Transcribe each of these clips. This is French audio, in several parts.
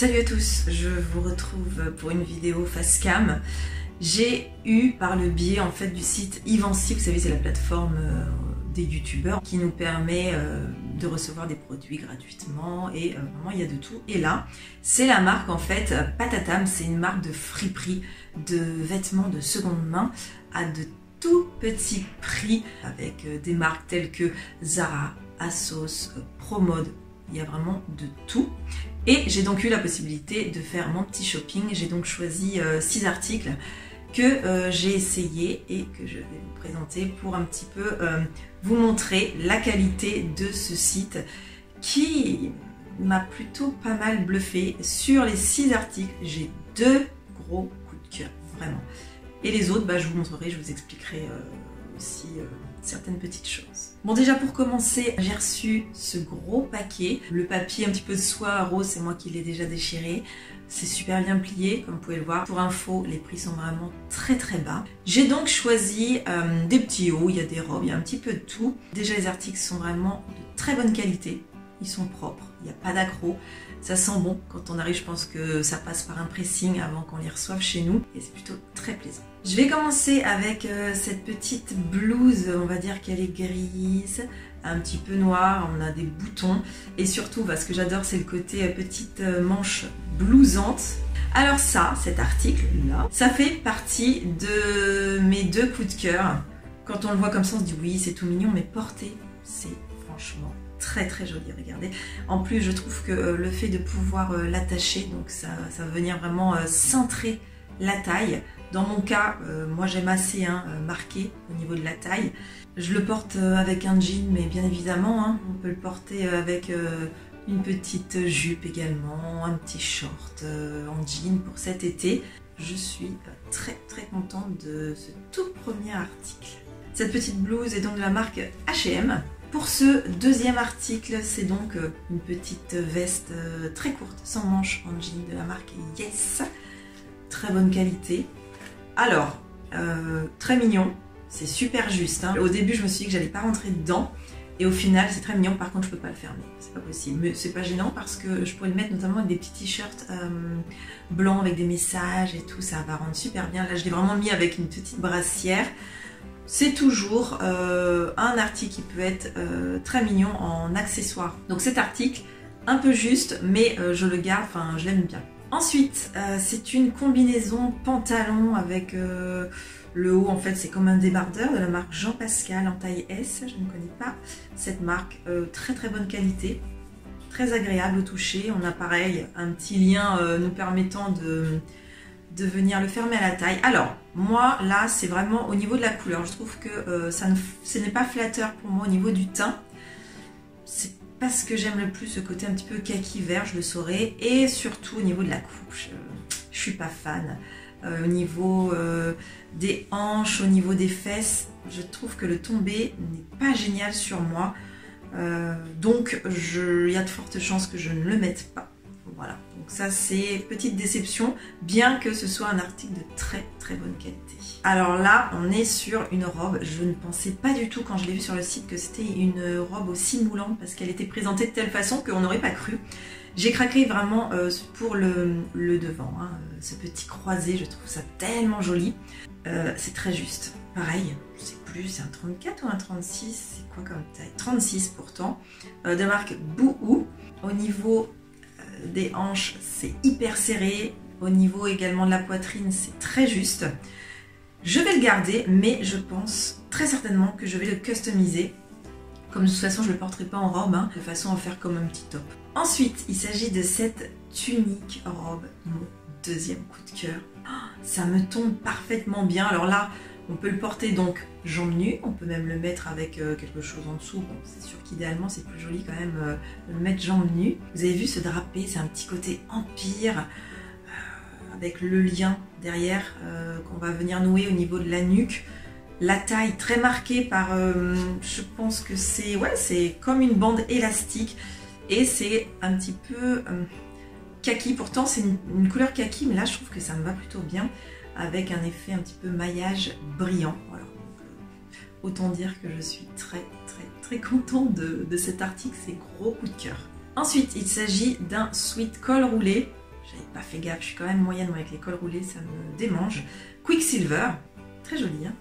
Salut à tous, je vous retrouve pour une vidéo face cam. J'ai eu par le biais en fait du site Ivancy, vous savez c'est la plateforme des youtubeurs qui nous permet de recevoir des produits gratuitement et vraiment il y a de tout. Et là, c'est la marque en fait Patatam, c'est une marque de friperie, de vêtements de seconde main à de tout petits prix avec des marques telles que Zara, Asos, Promode, il y a vraiment de tout. Et j'ai donc eu la possibilité de faire mon petit shopping. J'ai donc choisi 6 articles que j'ai essayé et que je vais vous présenter pour un petit peu vous montrer la qualité de ce site qui m'a plutôt pas mal bluffé. Sur les 6 articles, j'ai 2 gros coups de cœur, vraiment. Et les autres, bah, je vous montrerai, je vous expliquerai aussi certaines petites choses. Bon, déjà pour commencer, j'ai reçu ce gros paquet. Le papier un petit peu de soie rose, c'est moi qui l'ai déjà déchiré. C'est super bien plié, comme vous pouvez le voir. Pour info, les prix sont vraiment très très bas. J'ai donc choisi des petits hauts, il y a des robes, il y a un petit peu de tout. Déjà, les articles sont vraiment de très bonne qualité. Ils sont propres, il n'y a pas d'accro, ça sent bon. Quand on arrive, je pense que ça passe par un pressing avant qu'on les reçoive chez nous et c'est plutôt très plaisant. Je vais commencer avec cette petite blouse, on va dire qu'elle est grise, un petit peu noire, on a des boutons et surtout, bah, ce que j'adore c'est le côté petite manche blousante. Alors ça, cet article là, ça fait partie de mes 2 coups de cœur. Quand on le voit comme ça, on se dit oui c'est tout mignon mais porté, c'est franchement très très joli, regardez. En plus je trouve que le fait de pouvoir l'attacher, donc ça va venir vraiment centrer la taille. Dans mon cas, moi j'aime assez marqué au niveau de la taille. Je le porte avec un jean, mais bien évidemment, hein, on peut le porter avec une petite jupe également, un petit short en jean pour cet été. Je suis très très contente de ce tout premier article. Cette petite blouse est donc de la marque H&M. Pour ce deuxième article, c'est donc une petite veste très courte, sans manches, en jean de la marque Yes. Très bonne qualité. Alors, très mignon, c'est super juste. Hein. Au début, je me suis dit que j'allais pas rentrer dedans. Et au final, c'est très mignon. Par contre, je peux pas le fermer. C'est pas possible. Mais c'est pas gênant parce que je pourrais le mettre notamment avec des petits t-shirts blancs avec des messages et tout. Ça va rendre super bien. Là, je l'ai vraiment mis avec une petite brassière. C'est toujours un article qui peut être très mignon en accessoire. Donc cet article, un peu juste, mais je le garde, enfin je l'aime bien. Ensuite, c'est une combinaison pantalon avec le haut, en fait c'est comme un débardeur de la marque Jean Pascal en taille S. Je ne connais pas cette marque, très très bonne qualité, très agréable au toucher. On a pareil un petit lien nous permettant de venir le fermer à la taille. Alors moi là c'est vraiment au niveau de la couleur, je trouve que ce n'est pas flatteur pour moi au niveau du teint, c'est pas ce que j'aime le plus, ce côté un petit peu kaki vert, je le saurais, et surtout au niveau de la coupe, je suis pas fan. Au niveau des hanches, au niveau des fesses, je trouve que le tombé n'est pas génial sur moi, donc il y a de fortes chances que je ne le mette pas. Voilà, donc ça c'est petite déception, bien que ce soit un article de très très bonne qualité. Alors là, on est sur une robe, je ne pensais pas du tout quand je l'ai vue sur le site que c'était une robe aussi moulante parce qu'elle était présentée de telle façon qu'on n'aurait pas cru. J'ai craqué vraiment pour le devant, hein. Ce petit croisé, je trouve ça tellement joli. C'est très juste, pareil, je sais plus, c'est un 34 ou un 36, c'est quoi comme taille, 36 pourtant, de marque Boohoo. Au niveau des hanches, c'est hyper serré. Au niveau également de la poitrine, c'est très juste. Je vais le garder, mais je pense très certainement que je vais le customiser. Comme de toute façon, je ne le porterai pas en robe, hein, de façon à en faire comme un petit top. Ensuite, il s'agit de cette tunique robe, mon deuxième coup de cœur. Ça me tombe parfaitement bien. Alors là, on peut le porter donc jambes nues, on peut même le mettre avec quelque chose en dessous. Bon, c'est sûr qu'idéalement c'est plus joli quand même de le mettre jambes nues. Vous avez vu ce drapé, c'est un petit côté empire avec le lien derrière qu'on va venir nouer au niveau de la nuque. La taille très marquée par, je pense que c'est c'est comme une bande élastique et c'est un petit peu kaki. Pourtant c'est une couleur kaki, mais là je trouve que ça me va plutôt bien, avec un effet un petit peu maillage brillant. Voilà. Autant dire que je suis très très très contente de cet article, c'est gros coup de cœur. Ensuite il s'agit d'un sweat col roulé, J'avais pas fait gaffe, je suis quand même moyenne, moi, avec les cols roulés, ça me démange. Quicksilver, très joli, hein,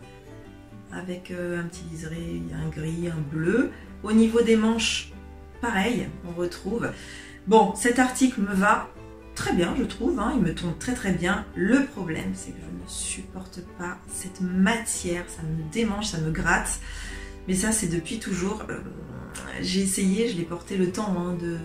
avec un petit liseré, un gris, un bleu. Au niveau des manches, pareil, on retrouve. Bon, cet article me va très bien, je trouve, hein, il me tombe très très bien. Le problème, c'est que je ne supporte pas cette matière, ça me démange, ça me gratte. Mais ça, c'est depuis toujours. J'ai essayé, je l'ai porté le temps hein, de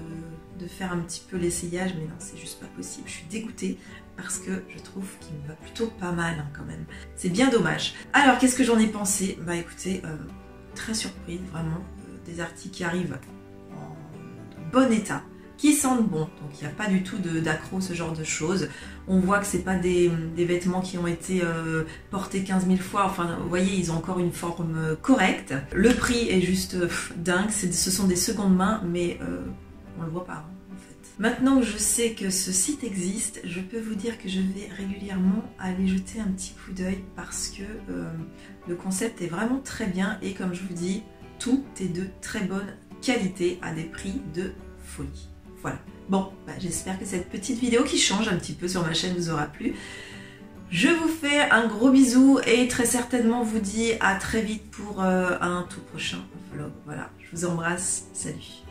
faire un petit peu l'essayage, mais non, c'est juste pas possible. Je suis dégoûtée parce que je trouve qu'il me va plutôt pas mal hein, quand même. C'est bien dommage. Alors, qu'est-ce que j'en ai pensé? Bah écoutez, très surprise, vraiment, des articles qui arrivent en bon état, qui sentent bon, donc il n'y a pas du tout d'accro, ce genre de choses. On voit que ce n'est pas des vêtements qui ont été portés 15 000 fois, enfin vous voyez, ils ont encore une forme correcte. Le prix est juste dingue, ce sont des secondes mains, mais on ne le voit pas hein, en fait. Maintenant que je sais que ce site existe, je peux vous dire que je vais régulièrement aller jeter un petit coup d'œil parce que le concept est vraiment très bien et comme je vous dis, tout est de très bonne qualité à des prix de folie. Voilà. Bon, bah, j'espère que cette petite vidéo qui change un petit peu sur ma chaîne vous aura plu. Je vous fais un gros bisou et très certainement vous dis à très vite pour un tout prochain vlog. Voilà, je vous embrasse, salut.